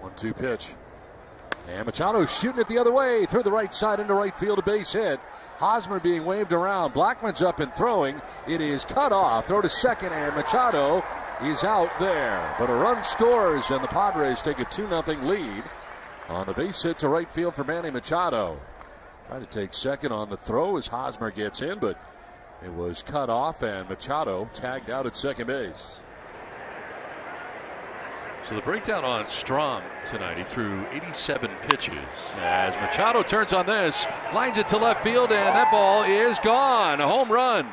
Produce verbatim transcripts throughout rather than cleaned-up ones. one two pitch. And Machado shooting it the other way through the right side into right field, a base hit. Hosmer being waved around. Blackmon's up and throwing. It is cut off. Throw to second, and Machado is out there. But a run scores, and the Padres take a two nothing lead on the base hit to right field for Manny Machado. Trying to take second on the throw as Hosmer gets in, but it was cut off, and Machado tagged out at second base. So the breakdown on Strom tonight, he threw eighty-seven pitches as Machado turns on this, lines it to left field, and that ball is gone. A home run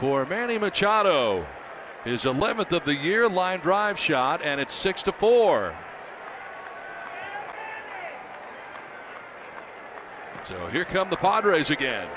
for Manny Machado. His eleventh of the year line drive shot, and it's six to four. So here come the Padres again.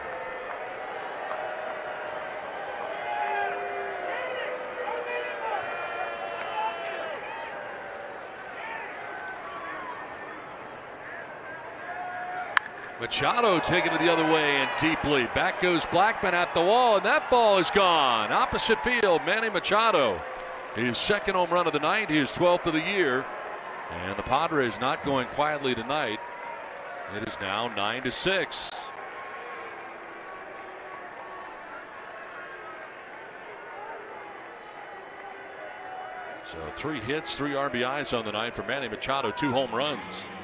Machado taking it the other way and deeply. Back goes Blackmon at the wall, and that ball is gone. Opposite field, Manny Machado. His second home run of the night, his twelfth of the year. And the Padres not going quietly tonight. It is now nine to six. So three hits, three R B Is on the night for Manny Machado, two home runs.